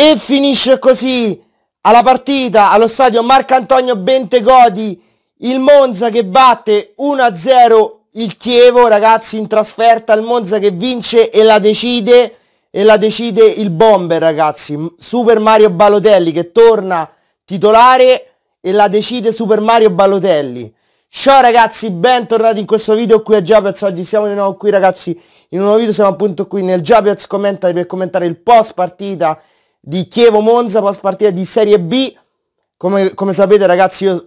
E finisce così alla partita allo stadio Marcantonio Bentegodi il Monza che batte 1-0 il Chievo, ragazzi, in trasferta. Il Monza che vince e la decide il bomber, ragazzi, Super Mario Balotelli, che torna titolare e la decide Super Mario Balotelli. Ciao ragazzi, bentornati in questo video qui a Giapiaz. Oggi siamo di nuovo qui, ragazzi, in un nuovo video. Siamo appunto qui nel Giapiaz commenta per commentare il post partita di Chievo Monza, post partita di Serie B. Come sapete ragazzi, io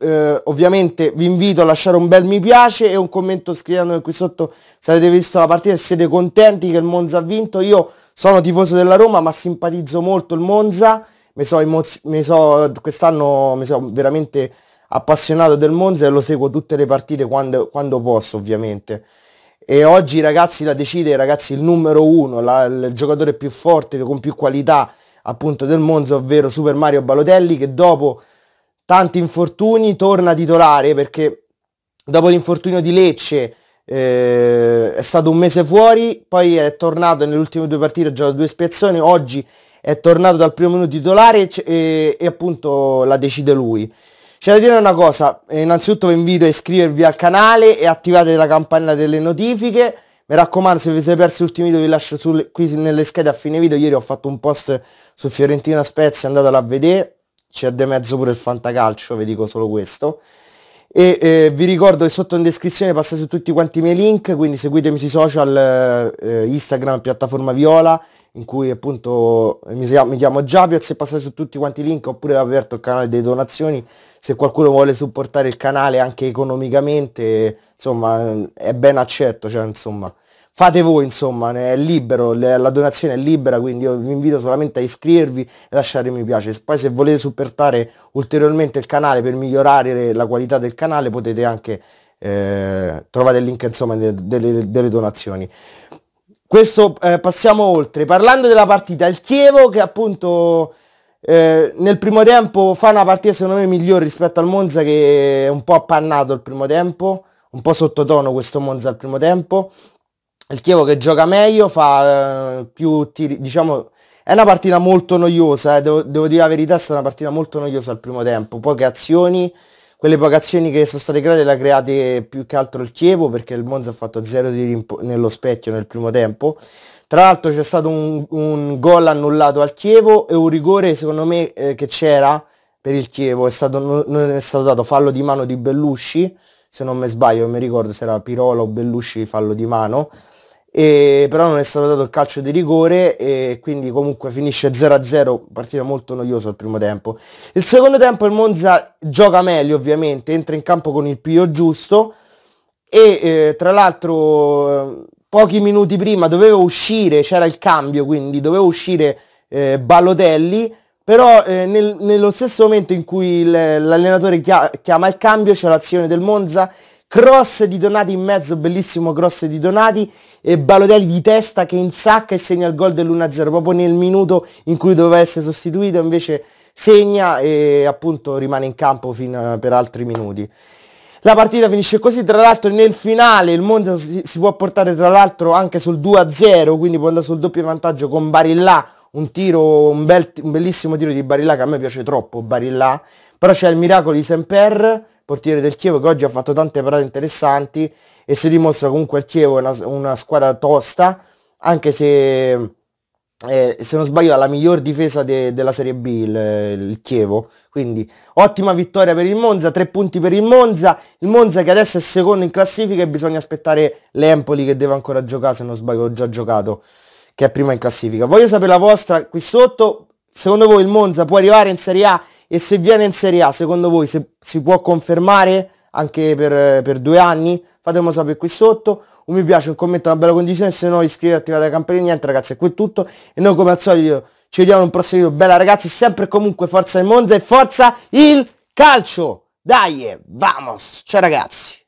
ovviamente vi invito a lasciare un bel mi piace e un commento scrivendomi qui sotto se avete visto la partita e siete contenti che il Monza ha vinto. Io sono tifoso della Roma ma simpatizzo molto il Monza, quest'anno mi sono veramente appassionato del Monza e lo seguo tutte le partite quando posso, ovviamente. E oggi ragazzi la decide, ragazzi, il numero uno, il giocatore più forte con più qualità appunto del Monza, ovvero Super Mario Balotelli, che dopo tanti infortuni torna titolare, perché dopo l'infortunio di Lecce è stato un mese fuori, poi è tornato nelle ultime due partite, ha giocato due spezzoni, oggi è tornato dal primo minuto titolare e appunto la decide lui. C'è da dire una cosa, innanzitutto vi invito a iscrivervi al canale e attivate la campanella delle notifiche. Mi raccomando, se vi siete persi l'ultimo video vi lascio qui nelle schede a fine video. Ieri ho fatto un post su Fiorentina Spezia, andatelo a vedere, c'è di mezzo pure il fantacalcio, vi dico solo questo. E vi ricordo che sotto in descrizione passate su tutti quanti i miei link, quindi seguitemi sui social, Instagram, piattaforma Viola, in cui appunto mi chiamo Giapiaz, e passate su tutti quanti i link, oppure ho aperto il canale delle donazioni se qualcuno vuole supportare il canale anche economicamente, insomma è ben accetto, cioè insomma fate voi, insomma è libero, la donazione è libera, quindi io vi invito solamente a iscrivervi e lasciare mi piace. Poi se volete supportare ulteriormente il canale per migliorare la qualità del canale potete anche trovare il link insomma delle donazioni. Questo passiamo oltre, parlando della partita, il Chievo che appunto nel primo tempo fa una partita secondo me migliore rispetto al Monza, che è un po' appannato al primo tempo, un po' sottotono questo Monza al primo tempo. Il Chievo che gioca meglio, fa più tiri, diciamo, è una partita molto noiosa, devo dire la verità, è stata una partita molto noiosa al primo tempo, poche azioni, quelle poche azioni che sono state create le ha create più che altro il Chievo, perché il Monza ha fatto 0 tiri nello specchio nel primo tempo. Tra l'altro c'è stato un gol annullato al Chievo e un rigore secondo me che c'era per il Chievo, non è stato dato, fallo di mano di Bellusci, se non mi sbaglio, non mi ricordo se era Pirola o Bellusci, fallo di mano. Però non è stato dato il calcio di rigore e quindi comunque finisce 0-0, partita molto noiosa al primo tempo. Il secondo tempo il Monza gioca meglio ovviamente, entra in campo con il piglio giusto e tra l'altro pochi minuti prima doveva uscire, c'era il cambio, quindi doveva uscire Balotelli, però nello stesso momento in cui l'allenatore chiama il cambio c'è l'azione del Monza, cross di Donati in mezzo, bellissimo cross di Donati, e Balotelli di testa che insacca e segna il gol dell'1-0 proprio nel minuto in cui doveva essere sostituito, invece segna e appunto rimane in campo per altri minuti. La partita finisce così. Tra l'altro nel finale il Monza si può portare tra l'altro anche sul 2-0, quindi può andare sul doppio vantaggio con Barillà, un bellissimo tiro di Barillà che a me piace troppo, Barillà, però c'è il miracolo di Semper, portiere del Chievo, che oggi ha fatto tante parate interessanti e si dimostra comunque il Chievo è una squadra tosta, anche se non sbaglio ha la miglior difesa della Serie B il Chievo. Quindi ottima vittoria per il Monza, 3 punti per il Monza che adesso è secondo in classifica e bisogna aspettare l'Empoli che deve ancora giocare, se non sbaglio ho già giocato, che è prima in classifica. Voglio sapere la vostra qui sotto, secondo voi il Monza può arrivare in Serie A? E se viene in Serie A, secondo voi si può confermare anche per 2 anni? Fatemelo sapere qui sotto, un mi piace, un commento, una bella condivisione, se no iscrivetevi, attivate la campanella. Niente ragazzi, è qui tutto e noi come al solito ci vediamo in un prossimo video. Bella ragazzi, sempre e comunque forza il Monza e forza il calcio! Dai, vamos! Ciao ragazzi!